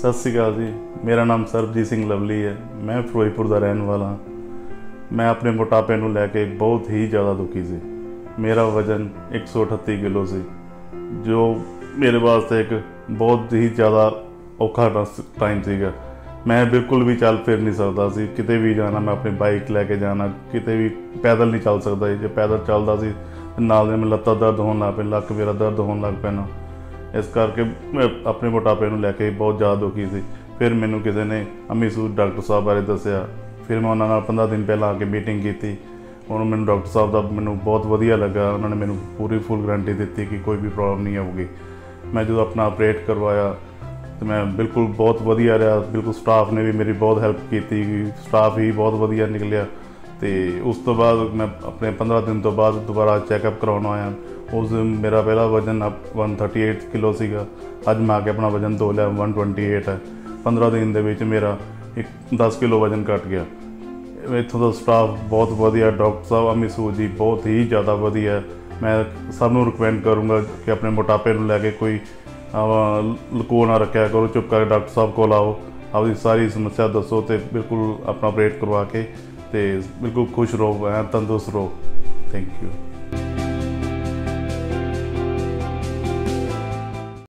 सत श्रीकाल जी, मेरा नाम सरबजीत सिंह लवली है। मैं फिरोजपुर का रहने वाला हाँ। मैं अपने मोटापे को लैके बहुत ही ज़्यादा दुखी सी। मेरा वजन 138 किलो सी, जो मेरे वास्ते एक बहुत ही ज़्यादा औखा टाइम सीगा। मैं बिल्कुल भी चल फिर नहीं सकता सी, किते भी जाना मैं अपनी बाइक लैके जाना, किते भी पैदल नहीं चल सकता। जो पैदल चलता सी नाल मैं लत्ता दर्द होने लग पे, लक्क मेरा दर्द होने लग पैना। इस करके मैं अपने मोटापे को लैके बहुत ज़्यादा दुखी सी। फिर मैनू किसी ने अमित सूद डॉक्टर साहब बारे दसिया, फिर मैं उन्होंने 15 दिन पहला आके मीटिंग की। उन्होंने मैं डॉक्टर साहब का मैं बहुत वधिया लगा। उन्होंने मैं पूरी फुल गारंटी दी कि कोई भी प्रॉब्लम नहीं आऊगी। मैं जो अपना ऑपरेट करवाया तो मैं बिल्कुल बहुत वधिया रहा। बिल्कुल स्टाफ ने भी मेरी बहुत हैल्प की, स्टाफ ही बहुत वधिया निकलिया। तो उस तो बाद मैं अपने 15 दिन तो बाद दोबारा चैकअप करवाना आया। उस दिन मेरा पहला वजन 138 किलो सीगा। अज मैं आके अपना वजन तोल 128 है। 15 दिन के मेरा 10 किलो वजन घट गया। इतों का स्टाफ बहुत वधिया, डॉक्टर साहब अमित सूद जी बहुत ही ज़्यादा वधिया। मैं सबनों रिकमेंड करूँगा कि अपने मोटापे को लैके कोई लुको ना रखा करो। चुप करके डॉक्टर साहब को आओ, अपनी सारी समस्या दसो तो बिल्कुल अपना ऑपरेट करवा के बिल्कुल खुश रहो, तंदुरुस्त रहो। Thank you.